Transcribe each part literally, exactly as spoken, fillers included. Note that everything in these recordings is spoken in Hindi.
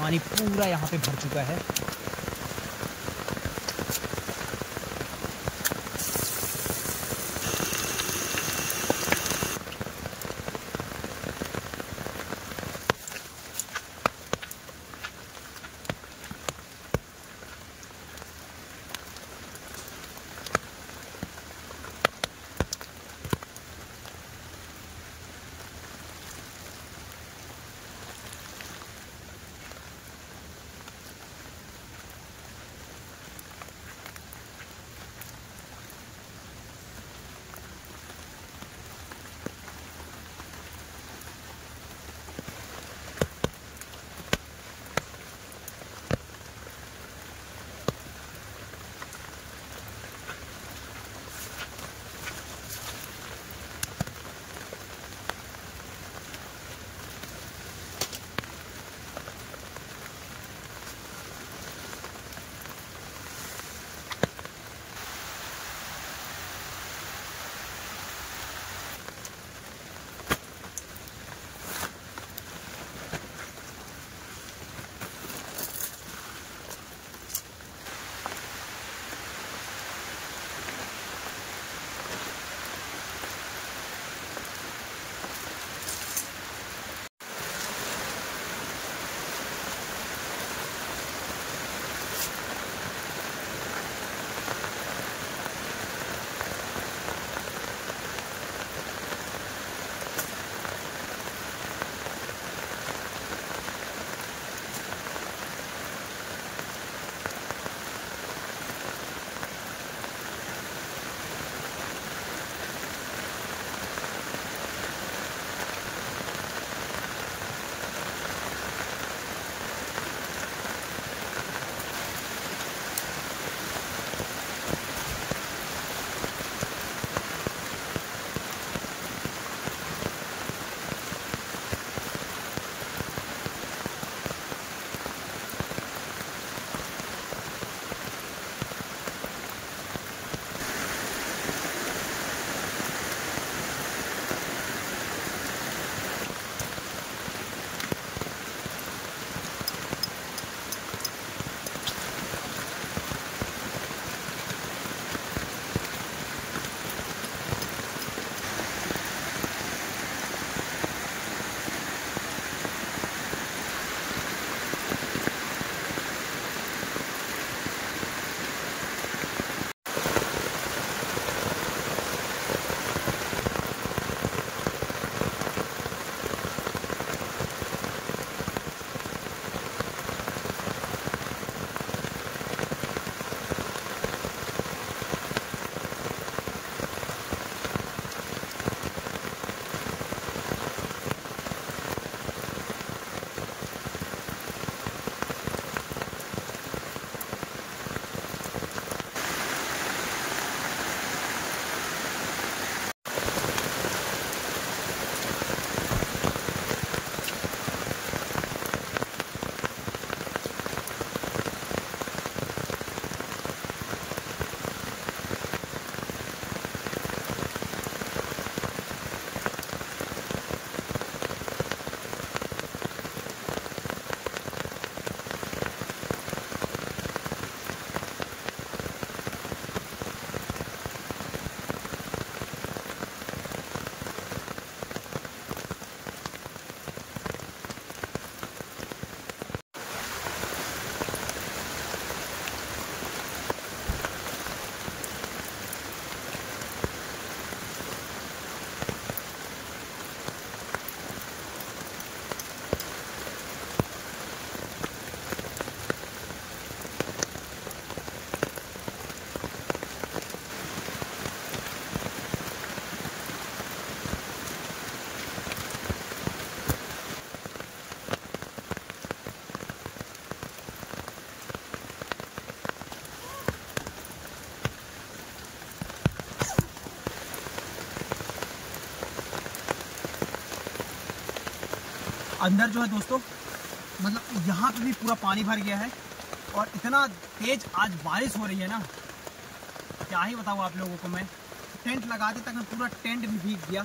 पानी पूरा यहाँ पे भर चुका है। अंदर जो है दोस्तों मतलब यहाँ पे भी पूरा पानी भर गया है और इतना तेज आज बारिश हो रही है ना, क्या ही बताऊँ आप लोगों को। मैं टेंट लगाते तक मैं पूरा टेंट भी भीग गया।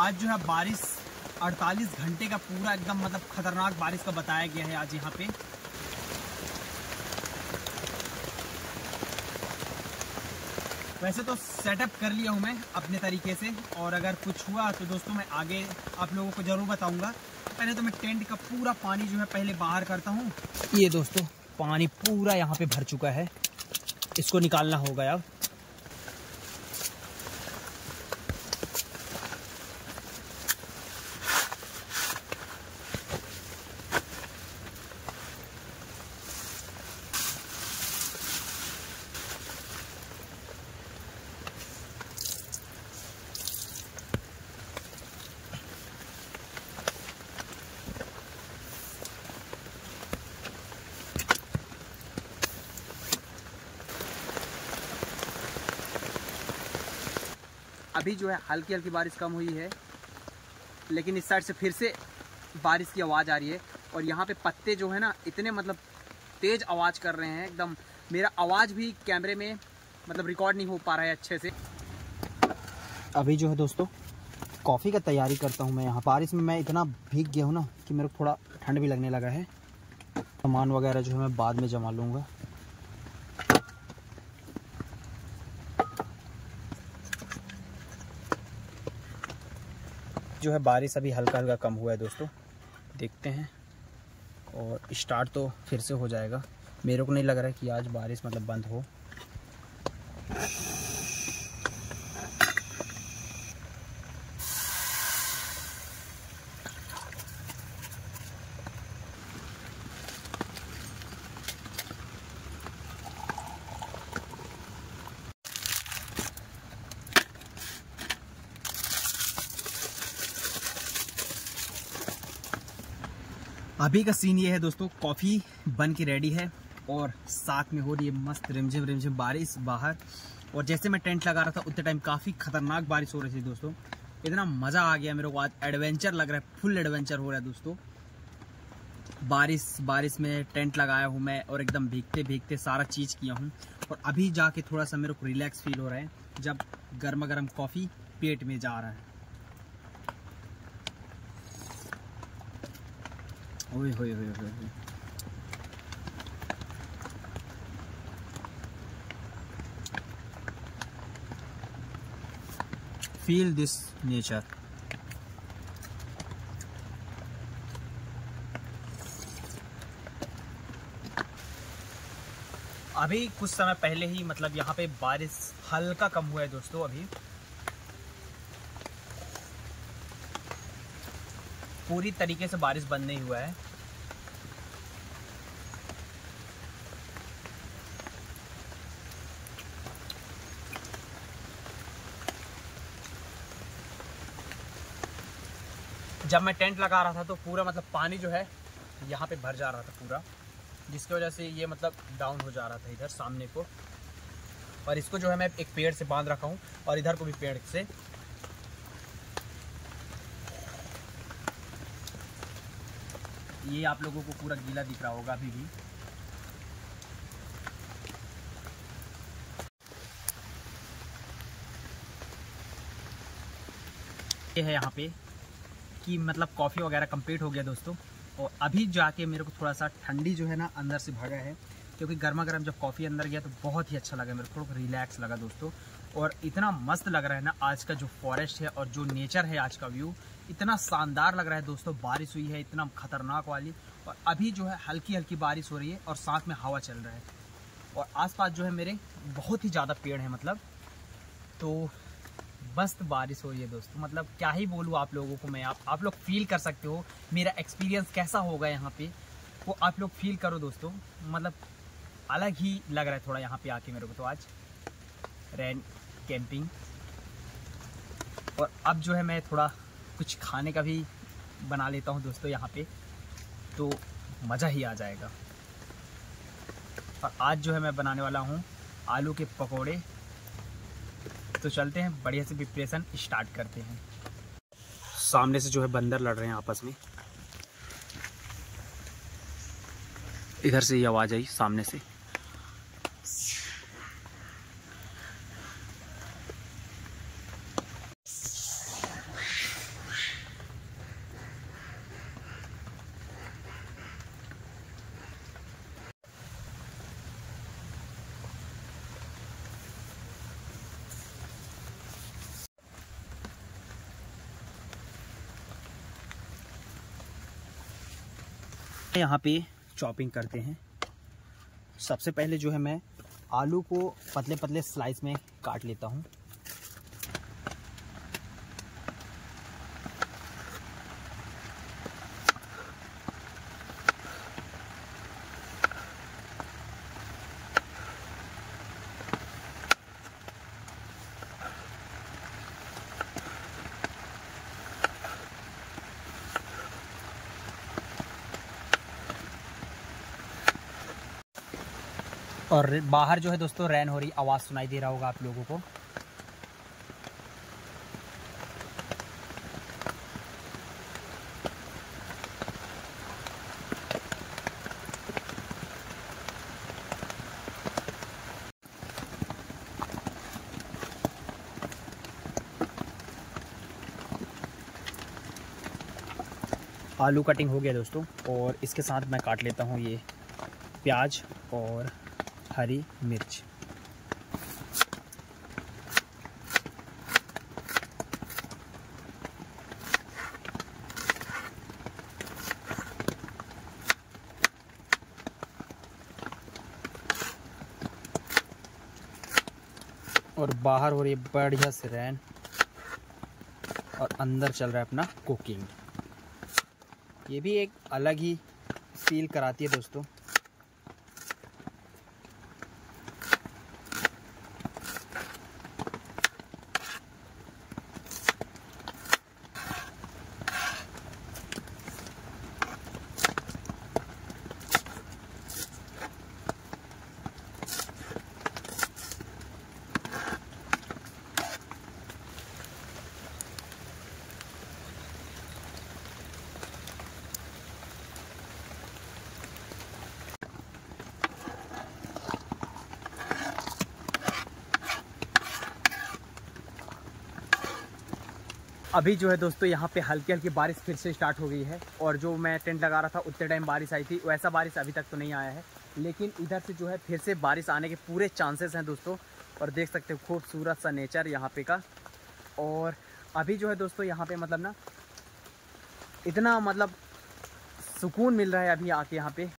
आज जो है बारिश अड़तालीस घंटे का पूरा एकदम मतलब खतरनाक बारिश का बताया गया है आज यहाँ पे। वैसे तो सेटअप कर लिया हूँ मैं अपने तरीके से, और अगर कुछ हुआ तो दोस्तों मैं आगे आप लोगों को ज़रूर बताऊँगा। पहले तो मैं टेंट का पूरा पानी जो है पहले बाहर करता हूँ। ये दोस्तों पानी पूरा यहाँ पे भर चुका है, इसको निकालना होगा। अब अभी जो है हल्की हल्की बारिश कम हुई है, लेकिन इस साइड से फिर से बारिश की आवाज़ आ रही है। और यहाँ पे पत्ते जो है ना इतने मतलब तेज़ आवाज़ कर रहे हैं एकदम, मेरा आवाज़ भी कैमरे में मतलब रिकॉर्ड नहीं हो पा रहा है अच्छे से। अभी जो है दोस्तों कॉफ़ी का तैयारी करता हूँ मैं। यहाँ बारिश में मैं इतना भीग गया हूँ ना कि मेरे को थोड़ा ठंड भी लगने लगा है। सामान वगैरह जो है मैं बाद में जमा लूँगा। जो है बारिश अभी हल्का हल्का कम हुआ है दोस्तों, देखते हैं। और स्टार्ट तो फिर से हो जाएगा, मेरे को नहीं लग रहा है कि आज बारिश मतलब बंद हो। अभी का सीन ये है दोस्तों, कॉफ़ी बन के रेडी है और साथ में हो रही है मस्त रिमझिम रिमझिम बारिश बाहर। और जैसे मैं टेंट लगा रहा था उतने टाइम काफ़ी खतरनाक बारिश हो रही थी दोस्तों। इतना मज़ा आ गया मेरे को, आज एडवेंचर लग रहा है, फुल एडवेंचर हो रहा है दोस्तों। बारिश बारिश में टेंट लगाया हूँ मैं और एकदम भीगते भीगते सारा चीज़ किया हूँ। और अभी जाके थोड़ा सा मेरे को रिलैक्स फील हो रहा है जब गर्मा गर्म कॉफ़ी पेट में जा रहा है। ओए होए होए होए होए। Feel this nature. अभी कुछ समय पहले ही मतलब यहाँ पे बारिश हल्का कम हुआ है दोस्तों। अभी पूरी तरीके से बारिश बंद नहीं हुआ है। जब मैं टेंट लगा रहा था तो पूरा मतलब पानी जो है यहाँ पे भर जा रहा था पूरा, जिसकी वजह से ये मतलब डाउन हो जा रहा था इधर सामने को। और इसको जो है मैं एक पेड़ से बांध रखा हूँ और इधर को भी पेड़ से। ये आप लोगों को पूरा गीला दिख रहा होगा अभी भी। ये है यहाँ पे कि मतलब कॉफ़ी वगैरह कंप्लीट हो गया दोस्तों। और अभी जाके मेरे को थोड़ा सा ठंडी जो है ना अंदर से भागा है, क्योंकि गर्मा गर्म जब कॉफ़ी अंदर गया तो बहुत ही अच्छा लगा मेरे को, थोड़ा रिलैक्स लगा दोस्तों। और इतना मस्त लग रहा है ना आज का जो फॉरेस्ट है और जो नेचर है, आज का व्यू इतना शानदार लग रहा है दोस्तों। बारिश हुई है इतना खतरनाक वाली, और अभी जो है हल्की हल्की बारिश हो रही है और साथ में हवा चल रहा है। और आसपास जो है मेरे बहुत ही ज़्यादा पेड़ है मतलब, तो मस्त बारिश हो रही है दोस्तों। मतलब क्या ही बोलूँ आप लोगों को मैं, आप आप लोग फील कर सकते हो मेरा एक्सपीरियंस कैसा होगा यहाँ पे, वो आप लोग फील करो दोस्तों। मतलब अलग ही लग रहा है थोड़ा यहाँ पे आके मेरे को तो आज रेन कैंपिंग। और अब जो है मैं थोड़ा कुछ खाने का भी बना लेता हूँ दोस्तों यहाँ पे, तो मज़ा ही आ जाएगा। और आज जो है मैं बनाने वाला हूँ आलू के पकोड़े, तो चलते हैं बढ़िया से प्रिपरेशन स्टार्ट करते हैं। सामने से जो है बंदर लड़ रहे हैं आपस में, इधर से ये आवाज़ आई सामने से। यहाँ पे चॉपिंग करते हैं। सबसे पहले जो है मैं आलू को पतले पतले स्लाइस में काट लेता हूँ। और बाहर जो है दोस्तों रेन हो रही आवाज़ सुनाई दे रहा होगा आप लोगों को। आलू कटिंग हो गया दोस्तों, और इसके साथ मैं काट लेता हूँ ये प्याज और हरी मिर्च। और बाहर हो रही है बढ़िया से रैन, और अंदर चल रहा है अपना कुकिंग। ये भी एक अलग ही फील कराती है दोस्तों। अभी जो है दोस्तों यहाँ पे हल्की हल्की बारिश फिर से स्टार्ट हो गई है, और जो मैं टेंट लगा रहा था उतने टाइम बारिश आई थी वैसा बारिश अभी तक तो नहीं आया है, लेकिन इधर से जो है फिर से बारिश आने के पूरे चांसेस हैं दोस्तों। और देख सकते हो खूबसूरत सा नेचर यहाँ पे का। और अभी जो है दोस्तों यहाँ पे मतलब ना इतना मतलब सुकून मिल रहा है अभी आके यहाँ पर।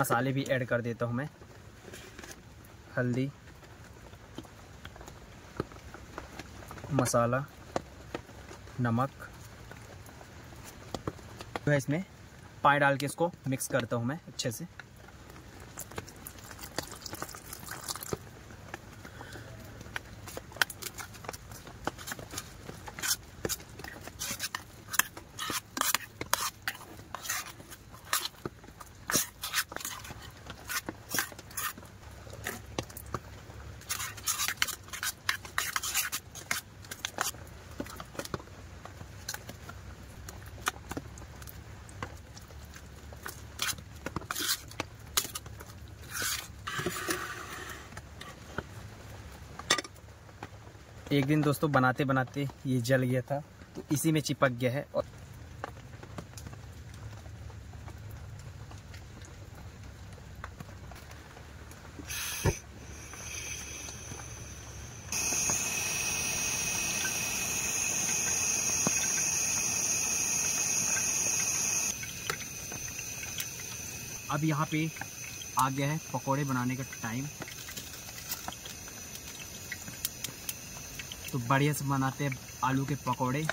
मसाले भी ऐड कर देता हूँ मैं, हल्दी, मसाला, नमक जो है इसमें पानी डाल के इसको मिक्स करता हूँ मैं अच्छे से। एक दिन दोस्तों बनाते बनाते ये जल गया था, तो इसी में चिपक गया है। और अब यहाँ पे आ गया है पकोड़े बनाने का टाइम, तो बढ़िया से बनाते हैं आलू के पकौड़े।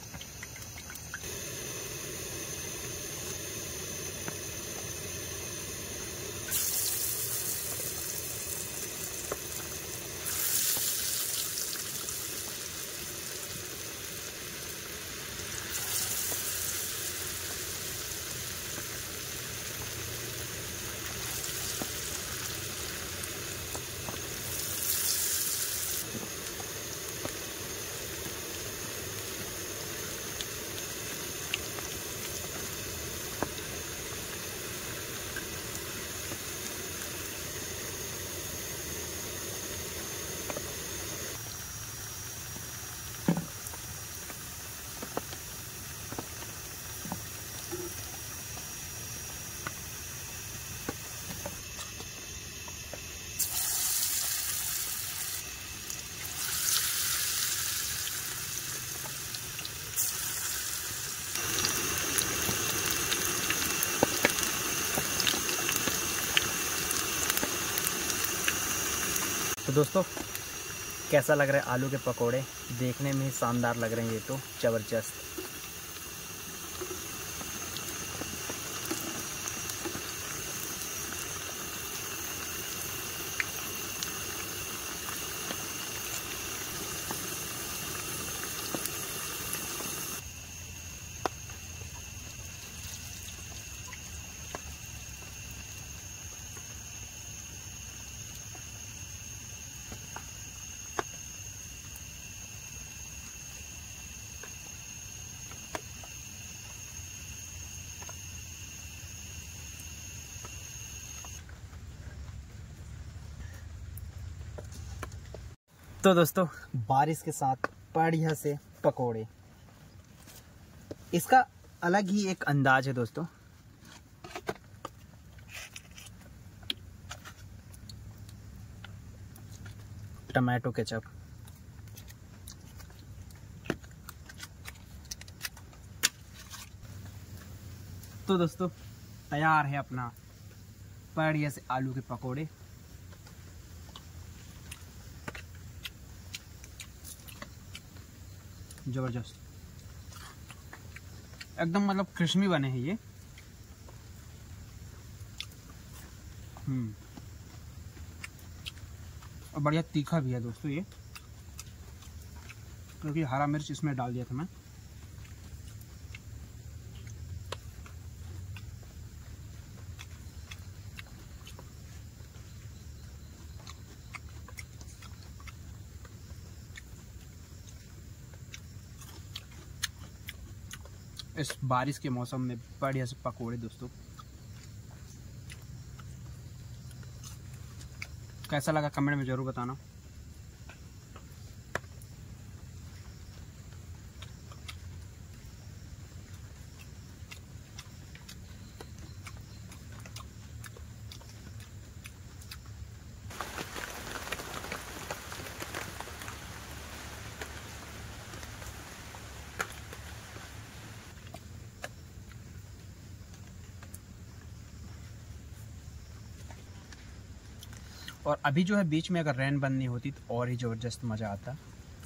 दोस्तों कैसा लग रहा है आलू के पकोड़े, देखने में ही शानदार लग रहे हैं ये तो, ज़बरदस्त। तो दोस्तों बारिश के साथ बढ़िया से पकोड़े, इसका अलग ही एक अंदाज है दोस्तों। टमाटो केचप, तो दोस्तों तैयार है अपना बढ़िया से आलू के पकोड़े। ज़बरदस्त एकदम, मतलब क्रिस्मी बने हैं ये। हम्म और बढ़िया तीखा भी है दोस्तों ये, क्योंकि हरा मिर्च इसमें डाल दिया था मैं। इस बारिश के मौसम में बढ़िया से पकोड़े दोस्तों, कैसा लगा कमेंट में ज़रूर बताना। और अभी जो है बीच में अगर रेन बंद नहीं होती तो और ही ज़बरदस्त मज़ा आता,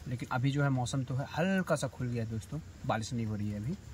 लेकिन अभी जो है मौसम तो है हल्का सा खुल गया दोस्तों, बारिश नहीं हो रही है अभी।